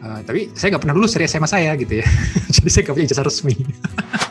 Tapi saya nggak pernah lulus dari SMA saya gitu ya. Jadi saya nggak punya ijazah resmi.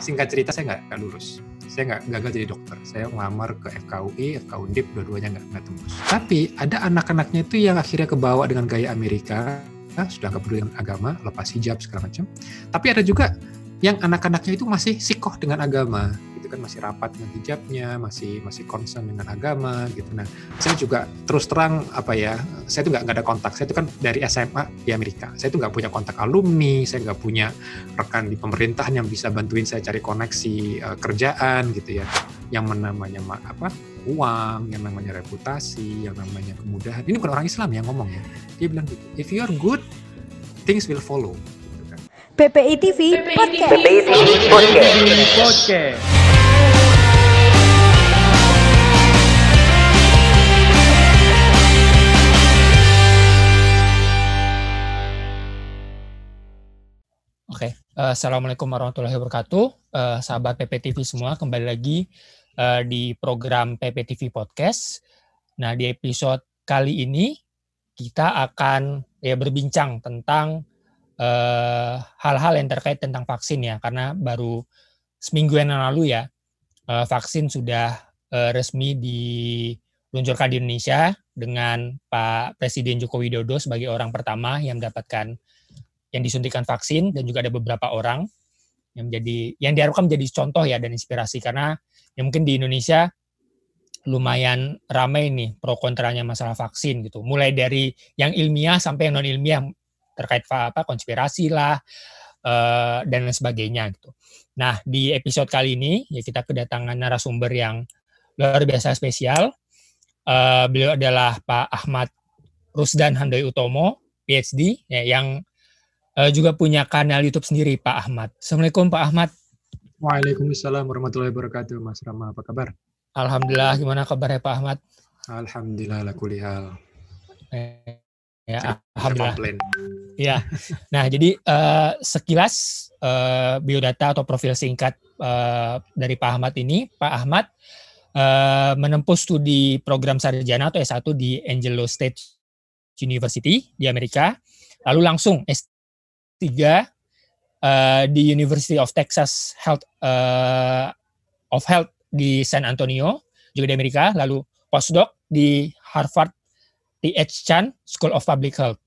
Singkat cerita saya nggak lulus. Saya nggak gagal jadi dokter. Saya ngelamar ke FKUI, FK Undip, dua-duanya nggak tembus. Tapi ada anak-anaknya itu yang akhirnya kebawa dengan gaya Amerika, sudah nggak peduli dengan agama, lepas hijab segala macam. Tapi ada juga yang anak-anaknya itu masih sikoh dengan agama, gitu kan, masih rapat dengan hijabnya, masih concern dengan agama, gitu. Nah, saya juga terus terang apa ya, saya tuh nggak ada kontak. Saya tuh kan dari SMA di Amerika. Saya tuh nggak punya kontak alumni, saya nggak punya rekan di pemerintahan yang bisa bantuin saya cari koneksi kerjaan, gitu ya. Yang namanya apa? Uang, yang namanya reputasi, yang namanya kemudahan. Ini bukan orang Islam yang ngomong ya. Dia bilang gitu, if you are good, things will follow. Gitu kan. PPI TV Podcast. PPI TV Podcast. Oke, assalamualaikum warahmatullahi wabarakatuh. Sahabat PPI TV semua, kembali lagi di program PPTV Podcast. Nah, di episode kali ini kita akan berbincang tentang hal-hal yang terkait tentang vaksin ya, karena baru seminggu yang lalu ya vaksin sudah resmi diluncurkan di Indonesia dengan Pak Presiden Joko Widodo sebagai orang pertama yang mendapatkan, yang disuntikan vaksin, dan juga ada beberapa orang yang menjadi, yang diharapkan menjadi contoh ya dan inspirasi, karena ya mungkin di Indonesia lumayan ramai nih pro kontranya masalah vaksin gitu. Mulai dari yang ilmiah sampai yang non ilmiah terkait apa konspirasi lah dan lain sebagainya gitu. Nah, di episode kali ini ya kita kedatangan narasumber yang luar biasa spesial. Beliau adalah Pak Ahmad Rusdan Handoy Utomo, PhD ya, yang juga punya kanal YouTube sendiri, Pak Ahmad. Assalamualaikum Pak Ahmad. Waalaikumsalam warahmatullahi wabarakatuh, Mas Rama, apa kabar? Alhamdulillah, gimana kabarnya Pak Ahmad? Alhamdulillah, ala kulli hal. Ya, alhamdulillah. Ya, nah jadi sekilas biodata atau profil singkat dari Pak Ahmad ini, Pak Ahmad menempuh studi program sarjana atau S1 di Angelo State University di Amerika, lalu langsung S3 di University of Texas Health di San Antonio juga di Amerika, lalu postdoc di Harvard T.H. Chan School of Public Health.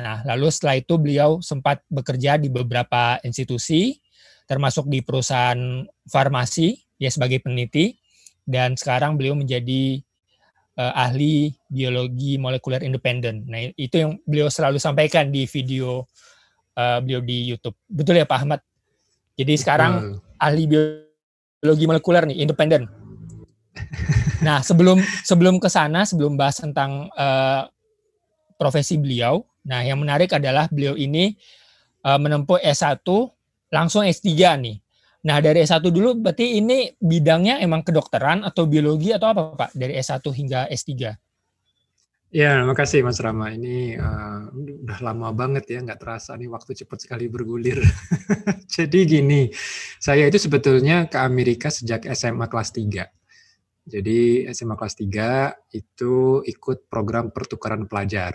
Nah, lalu setelah itu beliau sempat bekerja di beberapa institusi, termasuk di perusahaan farmasi ya sebagai peneliti, dan sekarang beliau menjadi ahli biologi molekuler independen. Nah, itu yang beliau selalu sampaikan di video beliau di YouTube. Betul ya Pak Ahmad? Jadi sekarang ahli biologi molekuler nih, independen. Nah, sebelum ke sana, sebelum bahas tentang profesi beliau, nah yang menarik adalah beliau ini menempuh S1 langsung S3 nih. Nah, dari S1 dulu berarti ini bidangnya emang kedokteran atau biologi atau apa Pak? Dari S1 hingga S3? Ya, makasih Mas Rama. Ini udah lama banget ya, nggak terasa nih waktu cepat sekali bergulir. Jadi gini, saya itu sebetulnya ke Amerika sejak SMA kelas 3. Jadi SMA kelas 3 itu ikut program pertukaran pelajar.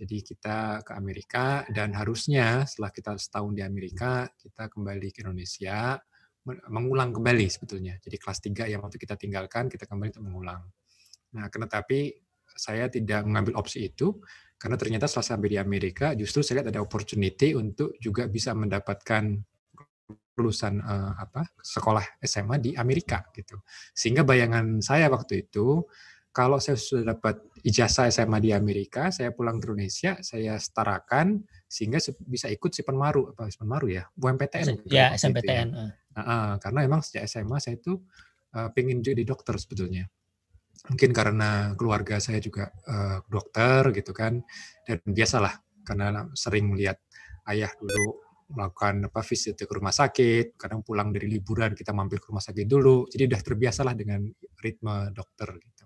Jadi kita ke Amerika dan harusnya setelah kita setahun di Amerika, kita kembali ke Indonesia, mengulang kembali sebetulnya. Jadi kelas 3 yang waktu kita tinggalkan, kita kembali untuk mengulang. Nah, tetapi saya tidak mengambil opsi itu, karena ternyata setelah sampai di Amerika, justru saya lihat ada opportunity untuk juga bisa mendapatkan lulusan sekolah SMA di Amerika gitu. Sehingga bayangan saya waktu itu, kalau saya sudah dapat ijazah SMA di Amerika, saya pulang ke Indonesia, saya setarakan sehingga bisa ikut SIPENMARU, UMPTN. Ya, SMPTN. Gitu ya. Karena memang sejak SMA saya itu pengen jadi dokter sebetulnya. Mungkin karena keluarga saya juga dokter gitu kan, dan biasalah karena sering melihat ayah dulu melakukan visit ke rumah sakit, kadang pulang dari liburan kita mampir ke rumah sakit dulu, jadi udah terbiasalah dengan ritme dokter gitu.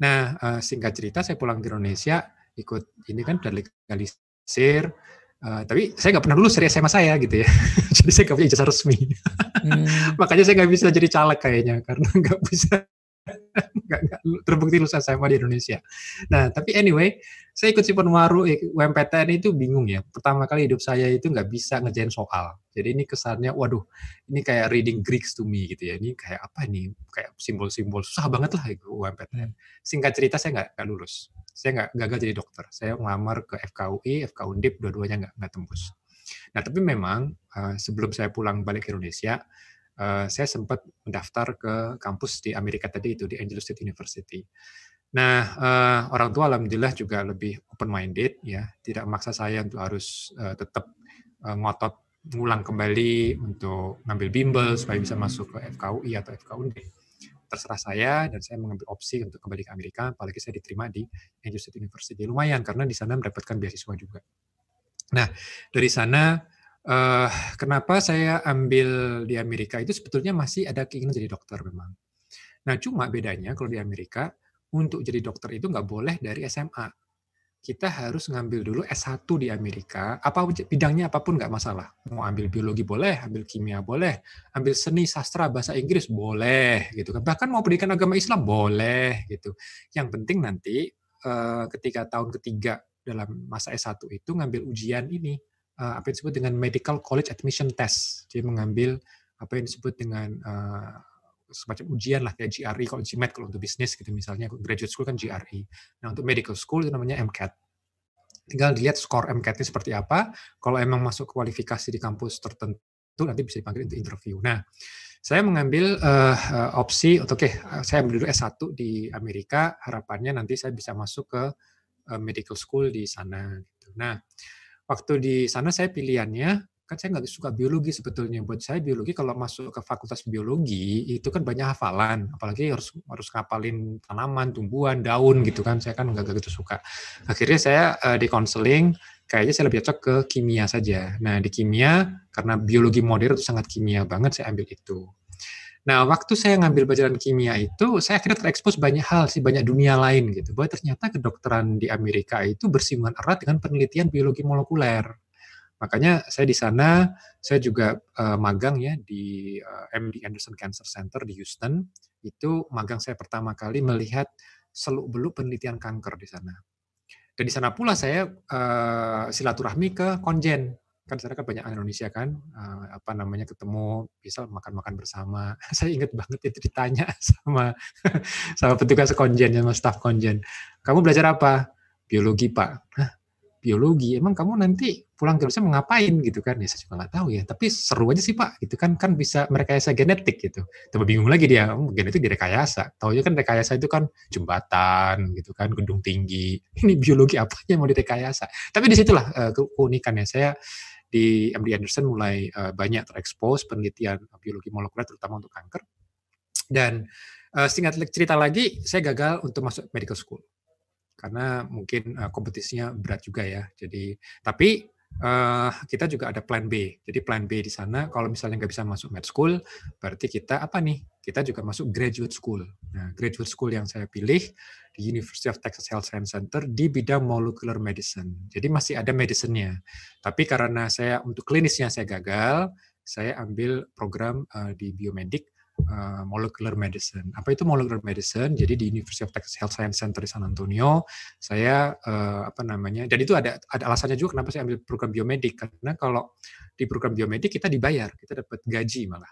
Nah, singkat cerita saya pulang ke Indonesia ikut ini kan terlegalisir. Tapi saya nggak pernah lulus dari SMA saya gitu ya, jadi saya nggak punya ijazah resmi. Makanya saya nggak bisa jadi caleg kayaknya, karena nggak bisa terbukti lulusan SMA di Indonesia. Nah, tapi anyway, Saya ikut SIPENMARU, UMPTN itu bingung ya. Pertama kali hidup saya itu nggak bisa ngerjain soal. Jadi ini kesannya, waduh, ini kayak reading Greeks to me gitu ya. Ini kayak apa nih? Kayak simbol-simbol susah banget lah UMPTN. Singkat cerita saya nggak lulus. Saya nggak gagal jadi dokter. Saya ngelamar ke FKUI, FK Undip, dua-duanya nggak tembus. Nah, tapi memang sebelum saya pulang balik ke Indonesia, saya sempat mendaftar ke kampus di Amerika tadi itu, di Angelo State University. Nah, orang tua alhamdulillah juga lebih open-minded, ya, tidak memaksa saya untuk harus tetap ngotot ngulang kembali untuk ngambil bimbel supaya bisa masuk ke FKUI atau FKUD. Terserah saya, dan saya mengambil opsi untuk kembali ke Amerika, apalagi saya diterima di Angelo State University. Lumayan, karena di sana mendapatkan beasiswa juga. Nah, dari sana, kenapa saya ambil di Amerika itu sebetulnya masih ada keinginan jadi dokter memang. Nah, cuma bedanya kalau di Amerika, untuk jadi dokter itu nggak boleh dari SMA. Kita harus ngambil dulu S1 di Amerika, apa bidangnya apapun nggak masalah. Mau ambil biologi boleh, ambil kimia boleh, ambil seni, sastra, bahasa Inggris boleh, gitu kan. Bahkan mau pendidikan agama Islam boleh, gitu. Yang penting nanti ketika tahun ketiga dalam masa S1 itu ngambil ujian ini, apa yang disebut dengan Medical College Admission Test. Jadi mengambil apa yang disebut dengan semacam ujian lah kayak GRE, kalau GMAT kalau untuk bisnis gitu misalnya, graduate school kan GRE. Nah, untuk medical school itu namanya MCAT. Tinggal dilihat skor MCAT-nya seperti apa, kalau emang masuk kualifikasi di kampus tertentu nanti bisa dipanggil untuk interview. Nah, saya mengambil opsi, saya ambil dulu S1 di Amerika, harapannya nanti saya bisa masuk ke medical school di sana. Gitu. Nah, waktu di sana saya pilihannya, kan saya nggak suka biologi sebetulnya. Buat saya biologi kalau masuk ke fakultas biologi itu kan banyak hafalan, apalagi harus ngapalin tanaman, tumbuhan, daun gitu kan. Saya kan nggak gitu suka. Akhirnya saya di counseling, kayaknya saya lebih cocok ke kimia saja. Nah, di kimia karena biologi modern itu sangat kimia banget, saya ambil itu. Nah, waktu saya ngambil pelajaran kimia itu, saya akhirnya terekspos banyak hal sih, banyak dunia lain gitu. Bahwa ternyata kedokteran di Amerika itu bersinggungan erat dengan penelitian biologi molekuler. Makanya saya di sana, saya juga magang ya di MD Anderson Cancer Center di Houston. Itu magang saya pertama kali melihat seluk-beluk penelitian kanker di sana. Dan di sana pula saya silaturahmi ke konjen. Kan sekarang kan banyak Indonesia kan, ketemu, bisa makan-makan bersama. Saya ingat banget itu ditanya sama petugas konjen, sama staf konjen. Kamu belajar apa? Biologi, Pak. Hah? Biologi, emang kamu nanti pulang ke Indonesia mau ngapain gitu kan? Ya saya juga nggak tahu ya, tapi seru aja sih Pak, gitu kan bisa merekayasa genetik gitu. Tapi bingung lagi dia, genetik direkayasa. Taunya kan rekayasa itu kan jembatan gitu kan, gedung tinggi. Ini biologi apanya mau direkayasa? Tapi disitulah keunikannya. Saya di MD Anderson mulai banyak terekspos penelitian biologi molekuler terutama untuk kanker. Dan singkat cerita lagi, saya gagal untuk masuk medical school. Karena mungkin kompetisinya berat juga ya. Jadi tapi kita juga ada plan B. Jadi plan B di sana kalau misalnya nggak bisa masuk med school, berarti kita apa nih? Kita juga masuk graduate school. Nah, graduate school yang saya pilih di University of Texas Health Center di bidang molecular medicine. Jadi masih ada medicine-nya. Tapi karena saya untuk klinisnya saya gagal, saya ambil program di biomedik. Molecular medicine. Apa itu molecular medicine? Jadi di University of Texas Health Center di San Antonio, saya dan itu ada alasannya juga kenapa saya ambil program biomedik, karena kalau di program biomedik kita dibayar, kita dapat gaji malah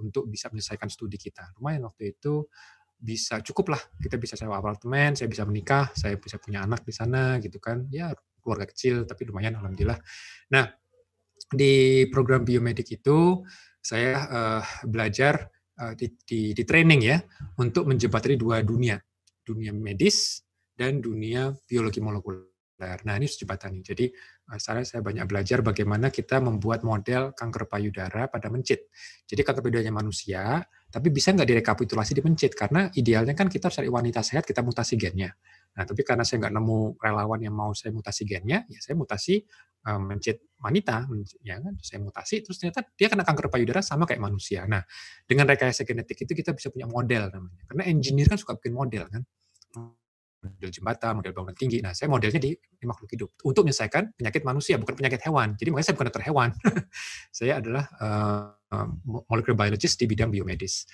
untuk bisa menyelesaikan studi kita. Lumayan waktu itu bisa cukup lah, kita bisa sewa apartemen, saya bisa menikah, saya bisa punya anak di sana gitu kan. Ya keluarga kecil tapi lumayan alhamdulillah. Nah, di program biomedik itu saya belajar di training ya untuk menjembatani dua dunia medis dan dunia biologi molekuler. Nah, ini jembatani. Jadi saya banyak belajar bagaimana kita membuat model kanker payudara pada mencit. Jadi kanker payudaranya manusia, tapi bisa nggak direkapitulasi di mencit karena idealnya kan kita harus cari wanita sehat, kita mutasi gennya. Nah, tapi karena saya nggak nemu relawan yang mau saya mutasi gennya, ya saya mutasi mencit wanita, ya kan? Saya mutasi, terus ternyata dia kena kanker payudara sama kayak manusia. Nah, dengan rekayasa genetik itu kita bisa punya model namanya. Karena engineer kan suka bikin model kan, model jembatan, model bangunan tinggi. Nah, saya modelnya di makhluk hidup untuk menyelesaikan penyakit manusia, bukan penyakit hewan. Jadi makanya saya bukan dokter hewan. Saya adalah molecular biologist di bidang biomedis.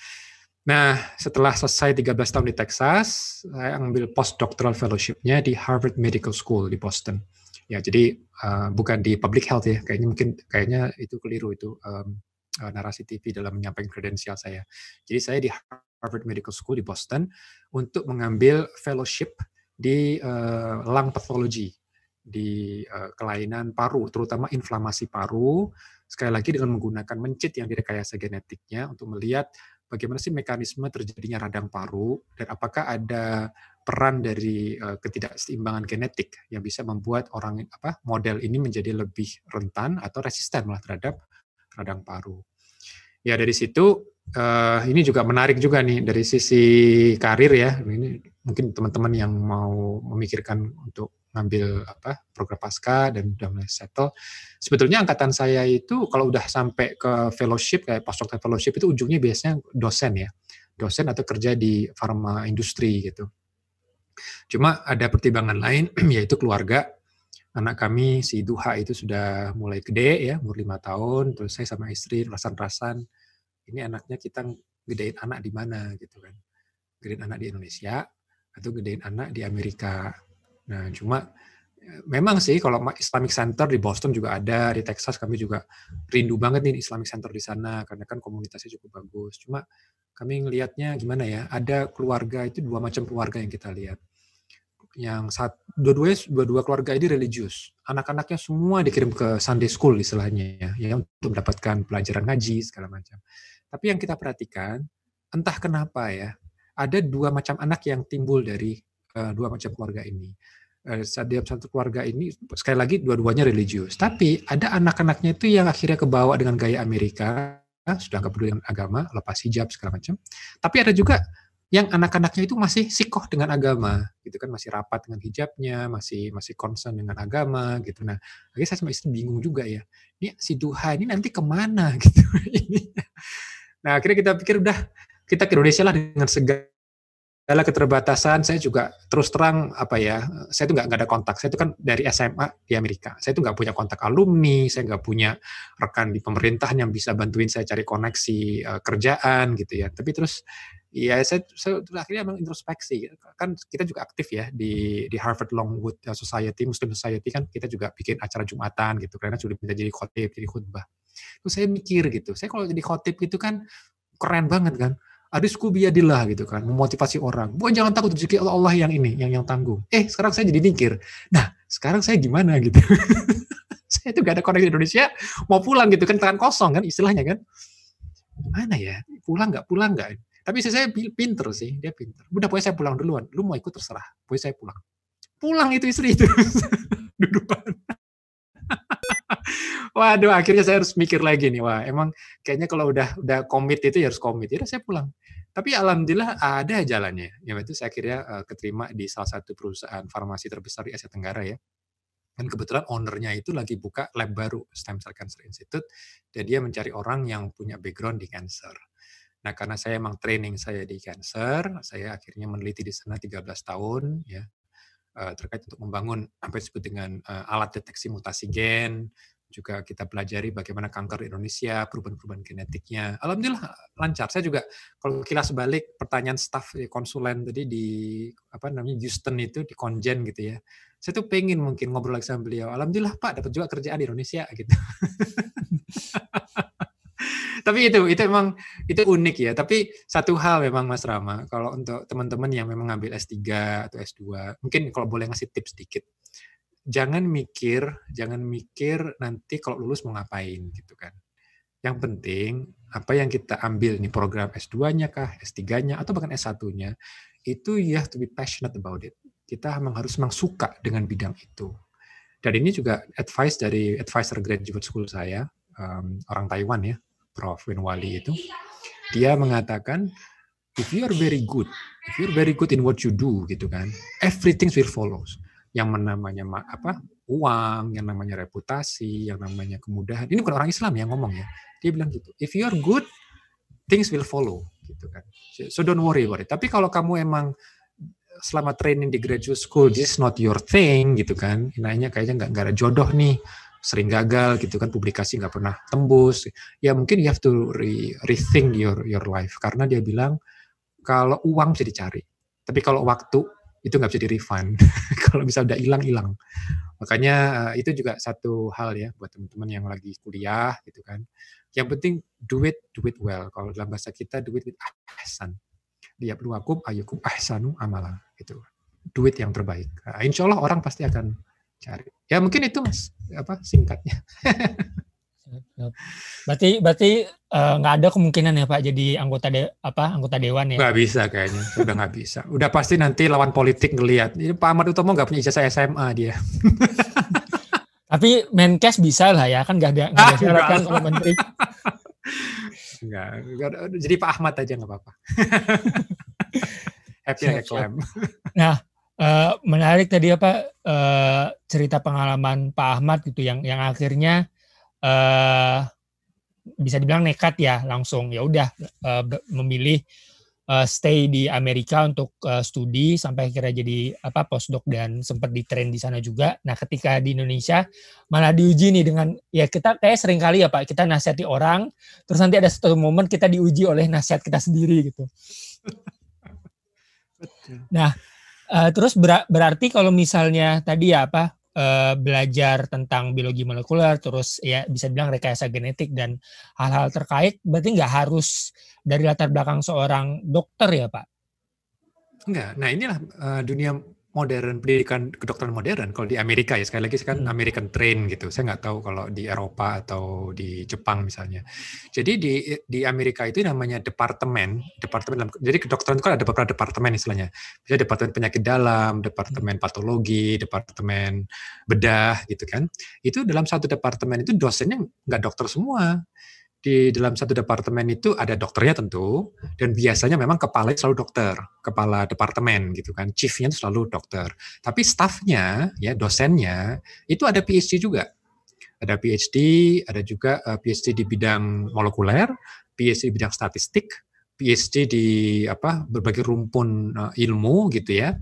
Nah, setelah selesai 13 tahun di Texas, saya ambil postdoctoral fellowship-nya di Harvard Medical School di Boston. Ya, jadi bukan di public health ya, kayaknya itu keliru itu Narasi TV dalam menyampaikan kredensial saya. Jadi saya di Harvard Medical School di Boston untuk mengambil fellowship di lung pathology, di kelainan paru, terutama inflamasi paru. Sekali lagi dengan menggunakan mencit yang direkayasa genetiknya untuk melihat bagaimana sih mekanisme terjadinya radang paru dan apakah ada peran dari ketidakseimbangan genetik yang bisa membuat orang model ini menjadi lebih rentan atau resisten malah terhadap radang paru. Ya dari situ ini juga menarik juga nih dari sisi karir ya. Ini mungkin teman-teman yang mau memikirkan untuk ngambil program pasca dan udah mulai settle. Sebetulnya angkatan saya itu kalau udah sampai ke fellowship kayak postdoctoral fellowship itu ujungnya biasanya dosen ya. Dosen atau kerja di pharma industri gitu. Cuma ada pertimbangan lain yaitu keluarga. Anak kami si Duha itu sudah mulai gede ya, umur 5 tahun, terus saya sama istri rasan-rasan ini anaknya kita gedein anak di mana gitu kan. Gedein anak di Indonesia atau gedein anak di Amerika. Nah, cuma memang sih kalau Islamic Center di Boston juga ada, di Texas kami juga rindu banget nih Islamic Center di sana, karena kan komunitasnya cukup bagus. Cuma kami ngelihatnya gimana ya, ada keluarga itu dua macam keluarga yang kita lihat. Yang dua-dua keluarga ini religius. Anak-anaknya semua dikirim ke Sunday School istilahnya ya, untuk mendapatkan pelajaran ngaji segala macam. Tapi yang kita perhatikan, entah kenapa ya, ada dua macam anak yang timbul dari dua macam keluarga ini. Setiap satu keluarga ini sekali lagi dua-duanya religius, tapi ada anak-anaknya itu yang akhirnya kebawa dengan gaya Amerika, sudah nggak peduli dengan agama, lepas hijab segala macam. Tapi ada juga yang anak-anaknya itu masih sikoh dengan agama, gitu kan, masih rapat dengan hijabnya, masih concern dengan agama, gitu. Nah, akhirnya saya sama istri bingung juga ya, ini si Duha ini nanti kemana, gitu. Nah, akhirnya kita pikir udah kita ke Indonesia lah dengan segala keterbatasan. Saya juga terus terang saya itu nggak ada kontak. Saya itu kan dari SMA di Amerika. Saya itu nggak punya kontak alumni, saya nggak punya rekan di pemerintahan yang bisa bantuin saya cari koneksi kerjaan gitu ya. Tapi terus ya saya akhirnya mengintrospeksi. Kan kita juga aktif ya di Harvard Longwood Society, Muslim Society kan kita juga bikin acara Jumatan gitu karena sudah minta jadi khotib, jadi khutbah. Terus saya mikir gitu. Saya kalau jadi khotib gitu kan keren banget kan. Adisku biadillah gitu kan, memotivasi orang. Bukan jangan takut rezeki Allah yang ini, yang tanggung. Sekarang saya jadi mikir. Nah, sekarang saya gimana gitu. Saya itu gak ada koneksi di Indonesia, mau pulang gitu kan, tangan kosong kan istilahnya kan. Gimana ya, pulang gak? Tapi saya pinter sih, dia pinter. Udah pokoknya saya pulang duluan, lu mau ikut terserah. Pokoknya saya pulang. Pulang itu istri itu. Dudukan. Waduh, akhirnya saya harus mikir lagi nih. Wah, emang kayaknya kalau udah komit itu ya harus komit. Ya saya pulang. Tapi alhamdulillah ada jalannya. Ya itu saya akhirnya keterima di salah satu perusahaan farmasi terbesar di Asia Tenggara ya. Dan kebetulan ownernya itu lagi buka lab baru, Stem Cell Cancer Institute. Dan dia mencari orang yang punya background di cancer. Nah, karena saya emang training saya di cancer, saya akhirnya meneliti di sana 13 tahun ya. Terkait untuk membangun apa yang disebut dengan alat deteksi mutasi gen, juga kita pelajari bagaimana kanker di Indonesia, perubahan-perubahan genetiknya. Alhamdulillah lancar. Saya juga kalau kilas balik pertanyaan staf konsulen tadi di Houston itu di Konjen gitu ya. Saya tuh pengen mungkin ngobrol lagi sama beliau. Alhamdulillah Pak dapat juga kerjaan di Indonesia gitu. Tapi itu memang itu unik ya. Tapi satu hal memang Mas Rama, kalau untuk teman-teman yang memang ngambil S3 atau S2, mungkin kalau boleh ngasih tips sedikit. Jangan mikir nanti kalau lulus mau ngapain gitu kan. Yang penting apa yang kita ambil nih program S2-nya kah, S3-nya atau bahkan S1-nya, itu you have to be passionate about it. Kita memang harus suka dengan bidang itu. Dan ini juga advice dari advisor graduate school saya, orang Taiwan ya, Prof. Wen Wali itu, dia mengatakan, if you are very good in what you do, gitu kan, everything will follow. Yang namanya uang, yang namanya reputasi, yang namanya kemudahan. Ini bukan orang Islam yang ngomong ya. Dia bilang gitu, if you are good, things will follow, gitu kan. So don't worry about it. Tapi kalau kamu emang selama training di graduate school, this is not your thing, gitu kan. Kayaknya nggak ada jodoh nih. sering gagal gitu kan, publikasi nggak pernah tembus. Ya mungkin you have to rethink your life, karena dia bilang kalau uang bisa dicari, tapi kalau waktu itu nggak bisa di-refund. Kalau bisa udah hilang. Makanya itu juga satu hal ya buat teman-teman yang lagi kuliah gitu kan. Yang penting do it well. Kalau dalam bahasa kita do it with ahsan. Liyabluwakum ayyukum ahsanu amala gitu. Do it yang terbaik. Nah, insya Allah orang pasti akan cari. Ya mungkin itu Mas, apa singkatnya. Berarti nggak ada kemungkinan ya Pak jadi anggota dewan ya? Nggak bisa kayaknya, udah nggak bisa. Udah pasti nanti lawan politik ngelihat. Ini Pak Ahmad Utomo nggak punya ijazah SMA dia. Tapi MenKes bisa lah ya, kan nggak ada syarat kan kalau menteri. Enggak, jadi Pak Ahmad aja nggak apa-apa. Happy and acclaim. Nah. Menarik tadi cerita pengalaman Pak Ahmad gitu yang akhirnya bisa dibilang nekat ya, langsung ya udah memilih stay di Amerika untuk studi sampai akhirnya jadi postdoc dan sempat ditrain di sana juga. Nah, ketika di Indonesia malah diuji nih dengan ya kita kayak sering kali ya Pak, kita nasihati orang terus nanti ada satu momen kita diuji oleh nasihat kita sendiri gitu. Nah, terus berarti kalau misalnya tadi ya belajar tentang biologi molekuler, terus ya bisa bilang rekayasa genetik dan hal-hal terkait, berarti nggak harus dari latar belakang seorang dokter ya Pak? Enggak, nah inilah dunia modern, pendidikan kedokteran modern. Kalau di Amerika ya, sekali lagi kan American train gitu, saya nggak tahu kalau di Eropa atau di Jepang misalnya. Jadi di Amerika itu namanya departemen, jadi kedokteran itu kan ada beberapa departemen istilahnya. Bisa departemen penyakit dalam, departemen patologi, departemen bedah gitu kan. Itu dalam satu departemen itu dosennya nggak dokter semua. Di dalam satu departemen itu ada dokternya tentu, dan biasanya memang kepalanya selalu dokter, kepala departemen gitu kan, chiefnya itu selalu dokter. Tapi staffnya, ya dosennya, itu ada PhD juga. Ada PhD, ada juga PhD di bidang molekuler, PhD di bidang statistik, PhD di berbagai rumpun ilmu gitu ya.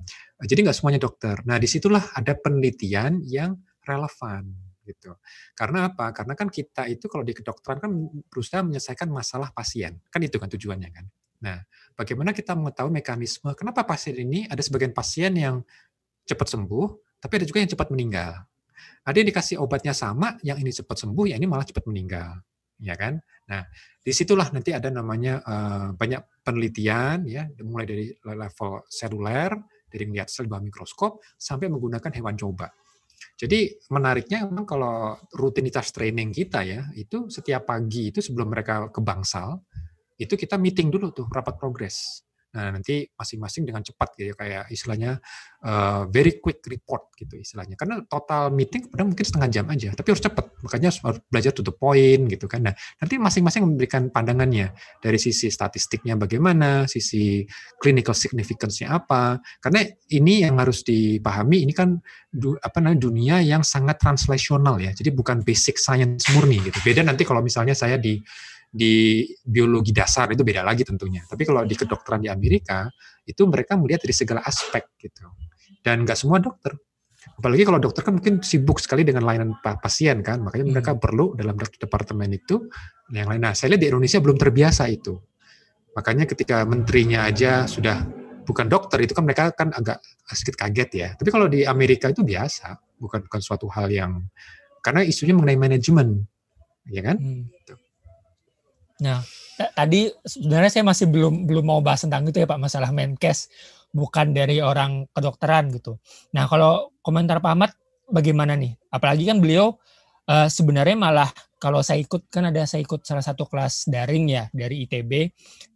Jadi nggak semuanya dokter. Nah disitulah ada penelitian yang relevan. Gitu. Karena apa? Karena kan kita itu kalau di kedokteran kan berusaha menyelesaikan masalah pasien. Kan itu kan tujuannya kan. Nah, bagaimana kita mengetahui mekanisme kenapa pasien ini ada sebagian pasien yang cepat sembuh, tapi ada juga yang cepat meninggal. Ada yang dikasih obatnya sama, yang ini cepat sembuh, yang ini malah cepat meninggal. Ya kan? Nah, disitulah nanti ada namanya banyak penelitian ya, mulai dari level seluler, dari melihat sel di bawah mikroskop sampai menggunakan hewan coba. Jadi menariknya memang kalau rutinitas training kita ya, itu setiap pagi itu sebelum mereka ke bangsal, itu kita meeting dulu tuh, rapat progres. Nah nanti masing-masing dengan cepat gitu, kayak istilahnya very quick report gitu istilahnya. Karena total meeting kadang mungkin setengah jam aja, tapi harus cepat. Makanya harus belajar to the point gitu kan. Nah nanti masing-masing memberikan pandangannya dari sisi statistiknya bagaimana, sisi clinical significance-nya apa. Karena ini yang harus dipahami, ini kan dunia yang sangat translational ya. Jadi bukan basic science murni gitu. Beda nanti kalau misalnya saya di biologi dasar itu beda lagi tentunya. Tapi kalau di kedokteran di Amerika itu mereka melihat dari segala aspek gitu. Dan nggak semua dokter. Apalagi kalau dokter kan mungkin sibuk sekali dengan layanan pasien kan. Makanya mereka perlu dalam departemen itu yang lain. Nah, saya lihat di Indonesia belum terbiasa itu. Makanya ketika menterinya aja sudah bukan dokter itu kan mereka kan agak sedikit kaget ya. Tapi kalau di Amerika itu biasa, bukan suatu hal yang karena isunya mengenai manajemen. Ya kan? Nah, tadi sebenarnya saya masih belum mau bahas tentang itu ya Pak, masalah MenKes, bukan dari orang kedokteran gitu. Nah, kalau komentar Pak Ahmad bagaimana nih? Apalagi kan beliau sebenarnya malah kalau saya ikut salah satu kelas daring ya dari ITB.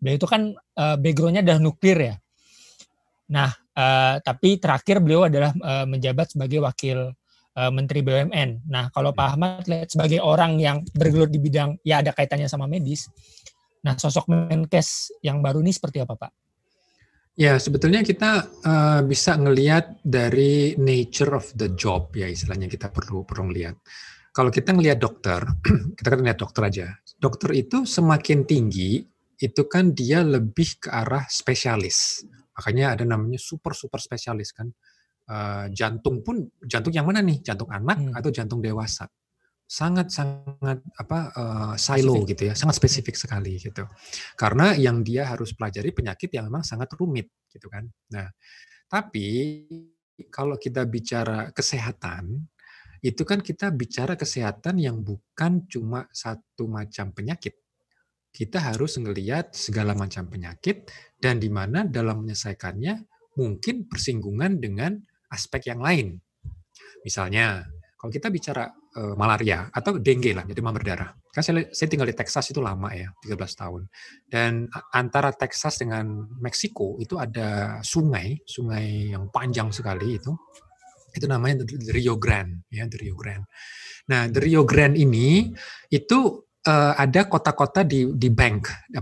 Beliau itu kan backgroundnya adalah nuklir ya. Nah, tapi terakhir beliau adalah menjabat sebagai wakil Menteri BUMN. Nah, kalau Pak Ahmad lihat sebagai orang yang bergelut di bidang ya ada kaitannya sama medis. Nah, sosok MenKes yang baru ini seperti apa, Pak? Ya, sebetulnya kita bisa ngelihat dari nature of the job ya istilahnya kita perlu lihat. Kalau kita ngelihat dokter, kita kan lihat dokter aja. Dokter itu semakin tinggi itu kan dia lebih ke arah spesialis. Makanya ada namanya super spesialis kan. Jantung yang mana nih? Jantung anak atau jantung dewasa? sangat-sangat silo gitu ya, sangat spesifik sekali gitu. Karena yang dia harus pelajari penyakit yang memang sangat rumit gitu kan. Nah, tapi kalau kita bicara kesehatan, itu kan kita bicara kesehatan yang bukan cuma satu macam penyakit. Kita harus melihat segala macam penyakit dan di mana dalam menyelesaikannya mungkin bersinggungan dengan aspek yang lain. Misalnya, kalau kita bicara malaria atau dengue lah, jadi demam berdarah. Kan saya tinggal di Texas itu lama ya, 13 tahun. Dan antara Texas dengan Meksiko itu ada sungai yang panjang sekali itu. Itu namanya Rio Grande, ya, Rio Grande. Nah, Rio Grande ini itu ada kota-kota di bank,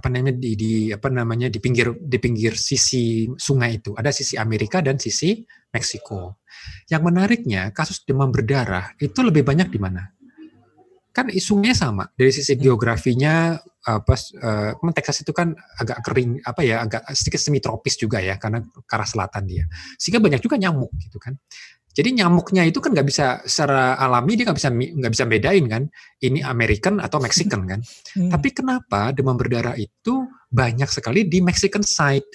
di pinggir sisi sungai itu. Ada sisi Amerika dan sisi Meksiko. Yang menariknya kasus demam berdarah itu lebih banyak di mana? Kan isunya sama dari sisi geografinya. Texas itu kan agak kering, agak sedikit semi tropis juga ya, karena ke arah selatan dia, sehingga banyak juga nyamuk gitu kan. Jadi nyamuknya itu kan nggak bisa secara alami, dia nggak bisa bedain kan ini American atau Mexican kan. Tapi kenapa demam berdarah itu banyak sekali di Mexican side,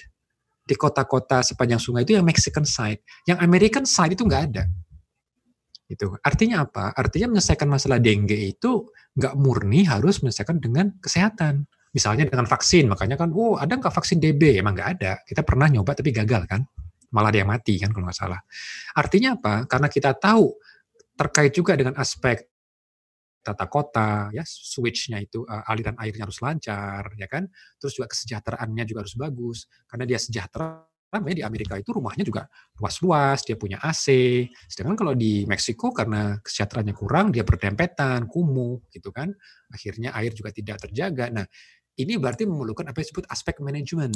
di kota-kota sepanjang sungai itu yang Mexican side, yang American side itu nggak ada. Itu artinya apa? Artinya menyelesaikan masalah dengue itu nggak murni harus menyelesaikan dengan kesehatan, misalnya dengan vaksin. Makanya kan, ada nggak vaksin DB? Emang nggak ada. Kita pernah nyoba tapi gagal kan, malah dia mati kan kalau nggak salah. Artinya apa? Karena kita tahu terkait juga dengan aspek tata kota, ya switch-nya itu aliran airnya harus lancar, ya kan. Terus juga kesejahteraannya juga harus bagus, karena dia sejahtera. Di Amerika itu rumahnya juga luas-luas, dia punya AC. Sedangkan kalau di Meksiko karena kesejahteraannya kurang, dia berdempetan, kumuh gitu kan. Akhirnya air juga tidak terjaga. Nah, ini berarti memerlukan apa yang disebut aspek manajemen.